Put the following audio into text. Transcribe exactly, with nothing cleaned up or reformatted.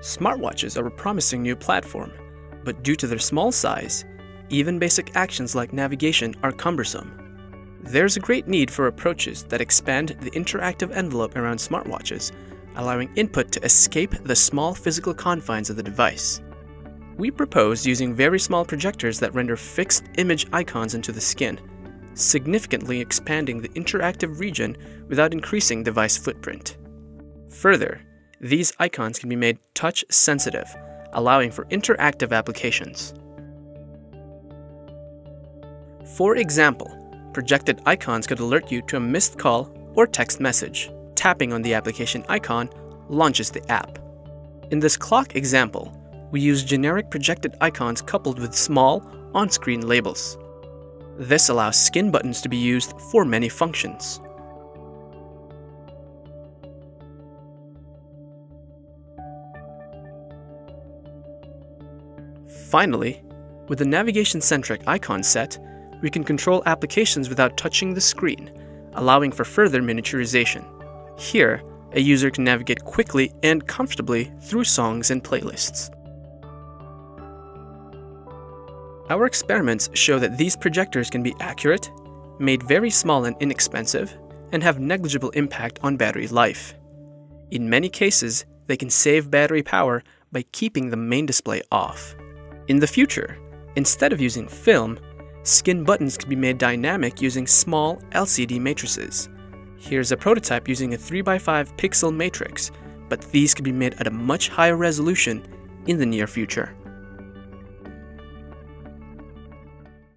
Smartwatches are a promising new platform, but due to their small size, even basic actions like navigation are cumbersome. There's a great need for approaches that expand the interactive envelope around smartwatches, allowing input to escape the small physical confines of the device. We propose using very small projectors that render fixed image icons into the skin, significantly expanding the interactive region without increasing device footprint. Further, these icons can be made touch-sensitive, allowing for interactive applications. For example, projected icons could alert you to a missed call or text message. Tapping on the application icon launches the app. In this clock example, we use generic projected icons coupled with small, on-screen labels. This allows skin buttons to be used for many functions. Finally, with the navigation-centric icon set, we can control applications without touching the screen, allowing for further miniaturization. Here, a user can navigate quickly and comfortably through songs and playlists. Our experiments show that these projectors can be accurate, made very small and inexpensive, and have negligible impact on battery life. In many cases, they can save battery power by keeping the main display off. In the future, instead of using film, skin buttons can be made dynamic using small L C D matrices. Here's a prototype using a three by five pixel matrix, but these could be made at a much higher resolution in the near future.